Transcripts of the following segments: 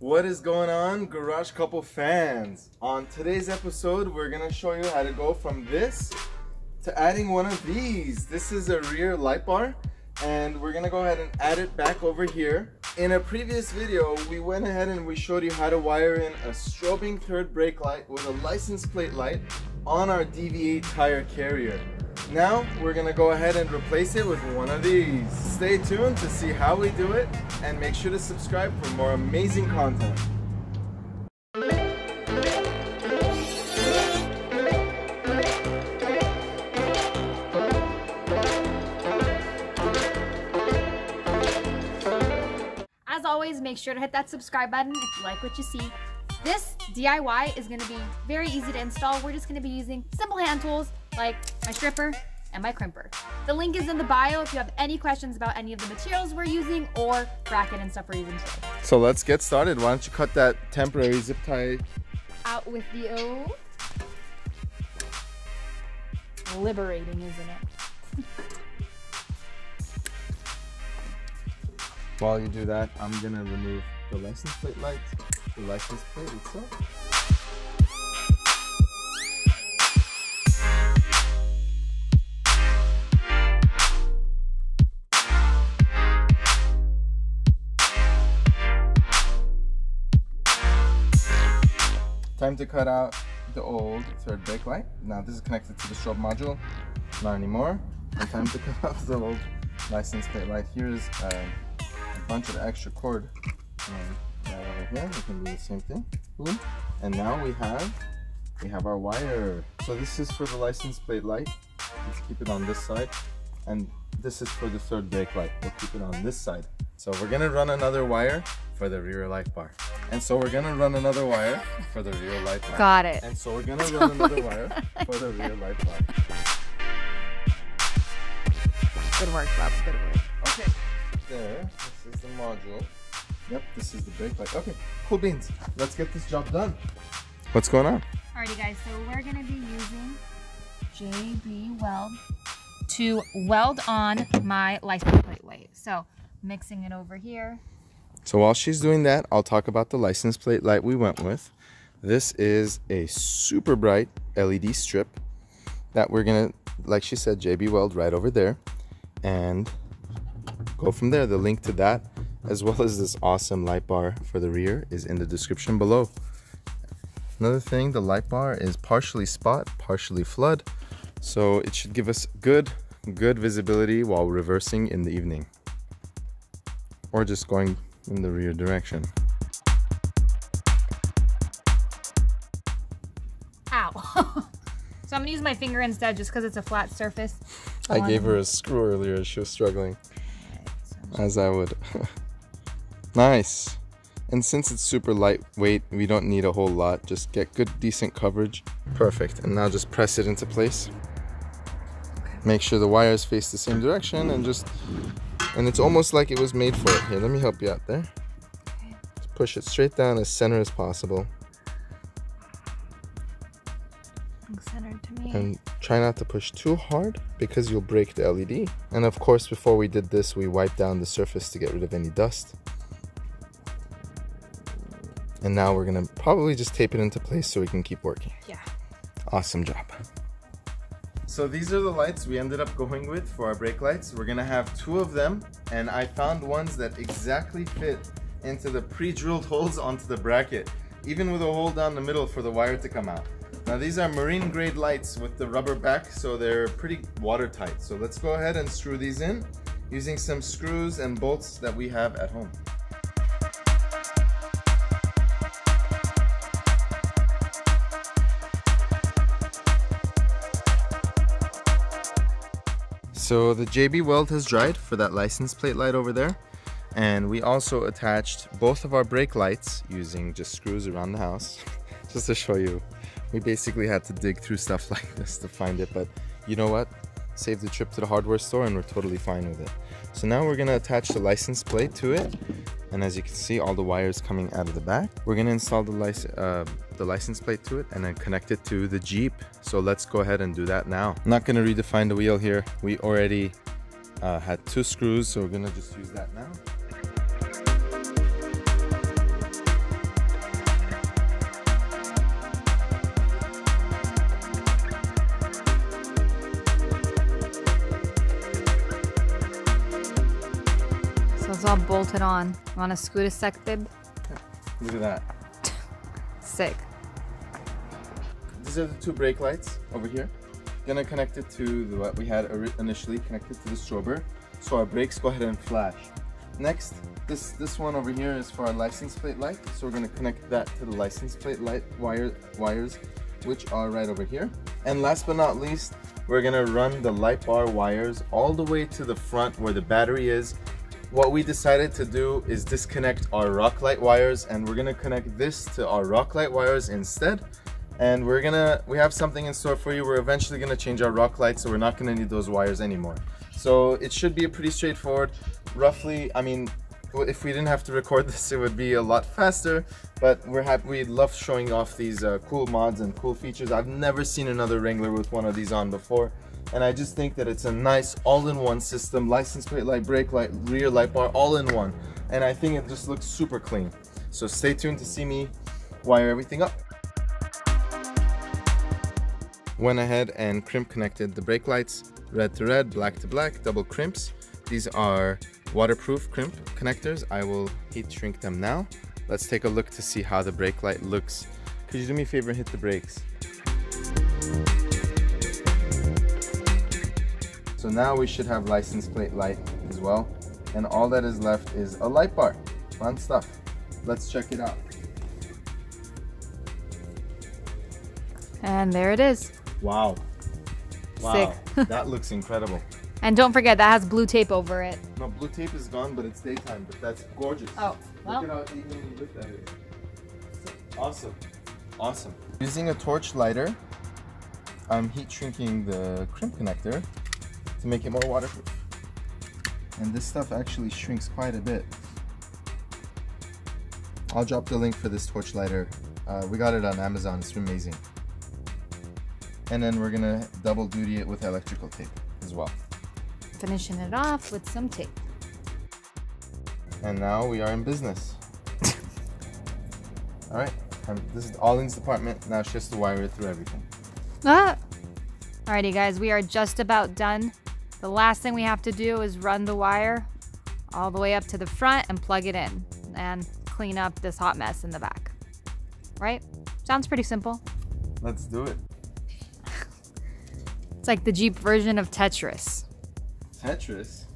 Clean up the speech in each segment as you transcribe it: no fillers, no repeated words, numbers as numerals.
What is going on, Garage Couple fans? On today's episode, we're gonna show you how to go from this to adding one of these. This is a rear light bar, and we're gonna go ahead and add it back over here. In a previous video, we went ahead and we showed you how to wire in a strobing third brake light with a license plate light on our DV8 tire carrier. Now, we're gonna go ahead and replace it with one of these. Stay tuned to see how we do it, and make sure to subscribe for more amazing content. As always, make sure to hit that subscribe button if you like what you see. This DIY is gonna be very easy to install. We're just gonna be using simple hand tools, like my stripper and my crimper. The link is in the bio if you have any questions about any of the materials we're using or bracket and stuff we're using today. So let's get started. Why don't you cut that temporary zip tie out with the O. Liberating, isn't it? While you do that, I'm gonna remove the license plate light, the license plate itself. Time to cut out the old third brake light. Now this is connected to the strobe module, not anymore. And time to cut out the old license plate light. Here's a bunch of extra cord. And right over here, we can do the same thing. Boom. And now we have our wire. So this is for the license plate light. Let's keep it on this side. And this is for the third brake light. We'll keep it on this side. So we're gonna run another wire for the rear light bar. And so we're gonna run another wire for the rear light bar. Got it. And so we're gonna run another wire for the rear light bar. Good work, Bob, good work. Okay, there, this is the module. Yep, this is the brake light. Okay, cool beans. Let's get this job done. What's going on? Alrighty guys, so we're gonna be using JB Weld to weld on my license plate light. So, mixing it over here. So while she's doing that, I'll talk about the license plate light we went with. This is a super bright LED strip that we're gonna, like she said, JB Weld right over there and go from there. The link to that, as well as this awesome light bar for the rear, is in the description below. Another thing, the light bar is partially spot, partially flood, so it should give us good visibility while reversing in the evening or just going in the rear direction. Ow. So I'm gonna use my finger instead just because it's a flat surface. I gave her a screw earlier, she was struggling. Right, so as I would. Nice. And since it's super lightweight, we don't need a whole lot. Just get good, decent coverage. Perfect, and now just press it into place. Okay. Make sure the wires face the same direction and just and it's almost like it was made for it. Here, let me help you out there. Okay. Just push it straight down as center as possible. Looks centered to me. And try not to push too hard because you'll break the LED. And of course, before we did this, we wiped down the surface to get rid of any dust. And now we're gonna probably just tape it into place so we can keep working. Yeah. Awesome job. So these are the lights we ended up going with for our brake lights. We're gonna have two of them, and I found ones that exactly fit into the pre-drilled holes onto the bracket, even with a hole down the middle for the wire to come out. Now these are marine grade lights with the rubber back, so they're pretty watertight. So let's go ahead and screw these in using some screws and bolts that we have at home. So the JB Weld has dried for that license plate light over there, and we also attached both of our brake lights using just screws around the house. Just to show you, we basically had to dig through stuff like this to find it, but you know what? Saved the trip to the hardware store and we're totally fine with it. So now we're gonna attach the license plate to it, and as you can see, all the wires coming out of the back. We're gonna install the license plate to it and then connect it to the Jeep. So let's go ahead and do that now. I'm not gonna redefine the wheel here. We already had two screws, so we're gonna just use that now. all bolted on. Want to scoot a sec, bib? Look at that. Sick. These are the two brake lights over here. Gonna connect it to the, what we had initially connected to the strober, so our brakes go ahead and flash. Next, this one over here is for our license plate light, so we're gonna connect that to the license plate light wires, which are right over here. And last but not least, we're gonna run the light bar wires all the way to the front where the battery is. What we decided to do is disconnect our rock light wires, and we're gonna connect this to our rock light wires instead. And we have something in store for you. We're eventually gonna change our rock lights, so we're not gonna need those wires anymore. So it should be pretty straightforward. Roughly, I mean, if we didn't have to record this, it would be a lot faster, but we're happy. We love showing off these cool mods and cool features. I've never seen another Wrangler with one of these on before. And I just think that it's a nice all-in-one system, license plate light, brake light, rear light bar, all in one. And I think it just looks super clean. So stay tuned to see me wire everything up. Went ahead and crimp connected the brake lights, red to red, black to black, double crimps. These are waterproof crimp connectors. I will heat shrink them now. Let's take a look to see how the brake light looks. Could you do me a favor and hit the brakes? So now we should have license plate light as well. And all that is left is a light bar. Fun stuff. Let's check it out. And there it is. Wow. Wow. Sick. That looks incredible. And don't forget, that has blue tape over it. No, blue tape is gone, but it's daytime, but that's gorgeous. Oh, well. Look at how evenly lit that is. Awesome. Awesome. Using a torch lighter, I'm heat shrinking the crimp connector to make it more waterproof. And this stuff actually shrinks quite a bit. I'll drop the link for this torch lighter. We got it on Amazon, it's amazing. And then we're gonna double duty it with electrical tape as well. Finishing it off with some tape. And now we are in business. All right, this is Olin's department. Now it's just to wire it through everything. Ah! Alrighty guys, we are just about done. The last thing we have to do is run the wire all the way up to the front and plug it in and clean up this hot mess in the back. Right? Sounds pretty simple. Let's do it. It's like the Jeep version of Tetris. Tetris?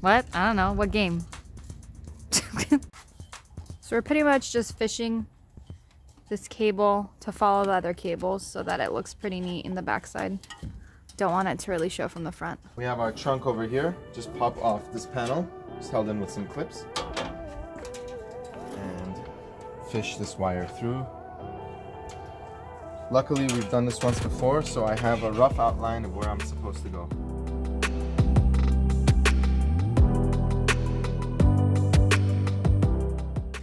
What? I don't know. What game? So we're pretty much just fishing this cable to follow the other cables so that it looks pretty neat in the backside. Don't want it to really show from the front. We have our trunk over here. Just pop off this panel. Just held in with some clips. And fish this wire through. Luckily, we've done this once before, so I have a rough outline of where I'm supposed to go.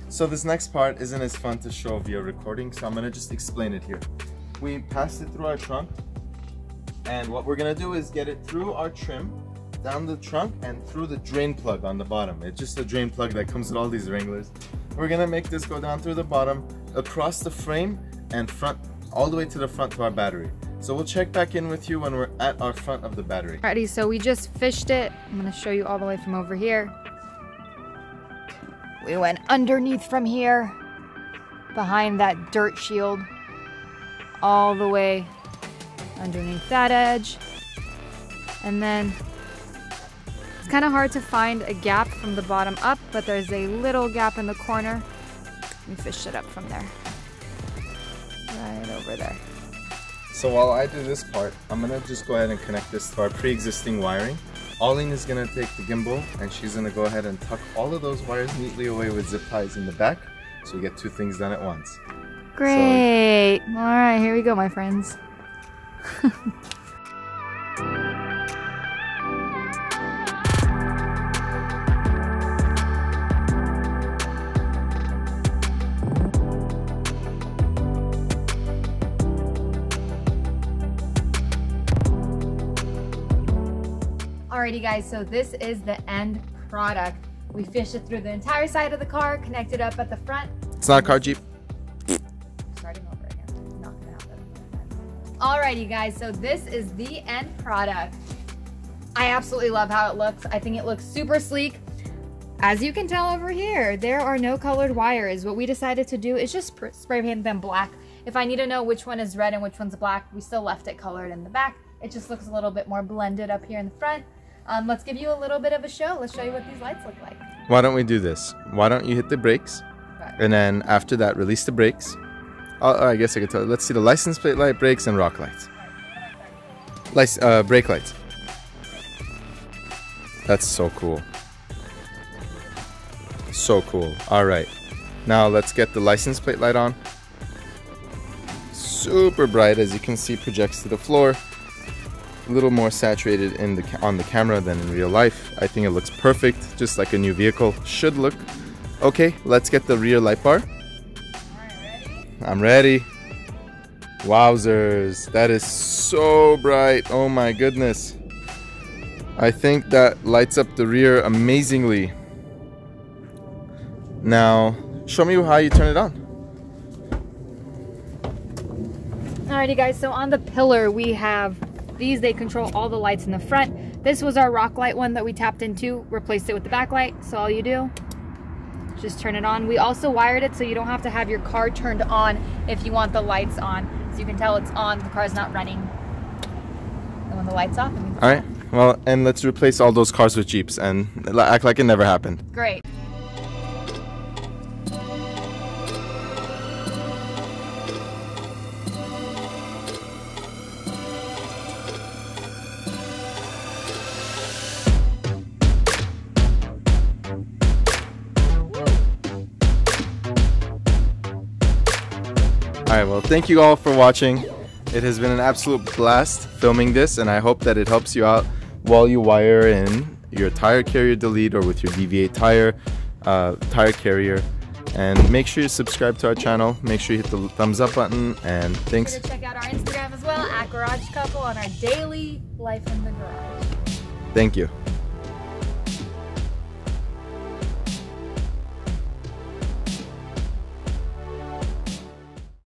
So this next part isn't as fun to show via recording, so I'm gonna just explain it here. We passed it through our trunk, and what we're gonna do is get it through our trim, down the trunk, and through the drain plug on the bottom. It's just a drain plug that comes with all these Wranglers. We're gonna make this go down through the bottom, across the frame, and front, all the way to the front to our battery. So we'll check back in with you when we're at our front of the battery. Alrighty, so we just fished it. I'm gonna show you all the way from over here. We went underneath from here, behind that dirt shield, all the way underneath that edge. And then it's kind of hard to find a gap from the bottom up, but there's a little gap in the corner. We fished it up from there, right over there. So while I do this part, I'm gonna just go ahead and connect this to our pre-existing wiring. Olin is gonna take the gimbal and she's gonna go ahead and tuck all of those wires neatly away with zip ties in the back, so we get two things done at once. Great! So, all right, here we go, my friends. Alrighty guys, so this is the end product. We fished it through the entire side of the car, connected up at the front. It's not a car, Jeep. Starting over again. Not gonna happen. Alrighty guys, so this is the end product. I absolutely love how it looks. I think it looks super sleek. As you can tell over here, there are no colored wires. What we decided to do is just spray paint them black. If I need to know which one is red and which one's black, we still left it colored in the back. It just looks a little bit more blended up here in the front. Let's give you a little bit of a show. Let's show you what these lights look like. Why don't we do this? Why don't you hit the brakes? Okay. And then after that, release the brakes. Oh, I guess I could tell. Let's see the license plate light, brakes, and rock lights. Brake lights. That's so cool. So cool. All right. Now let's get the license plate light on. Super bright, as you can see, projects to the floor. A little more saturated in on the camera than in real life. I think it looks perfect, just like a new vehicle should look. Okay, let's get the rear light bar. All right, ready? I'm ready. Wowzers, that is so bright. Oh my goodness. I think that lights up the rear amazingly. Now, show me how you turn it on. Alrighty guys, so on the pillar we have these. They control all the lights in the front. This was our rock light one that we tapped into, replaced it with the backlight. So all you do is just turn it on. We also wired it so you don't have to have your car turned on if you want the lights on. So you can tell it's on, the car's not running. And when the light's off, it means it's off. Alright, well, and let's replace all those cars with Jeeps and act like it never happened. Great. Alright, well, thank you all for watching. It has been an absolute blast filming this, and I hope that it helps you out while you wire in your tire carrier delete or with your DV8 tire carrier. And make sure you subscribe to our channel. Make sure you hit the thumbs up button, and thanks. Make sure to check out our Instagram as well, @GarageCouple, on our daily life in the garage. Thank you.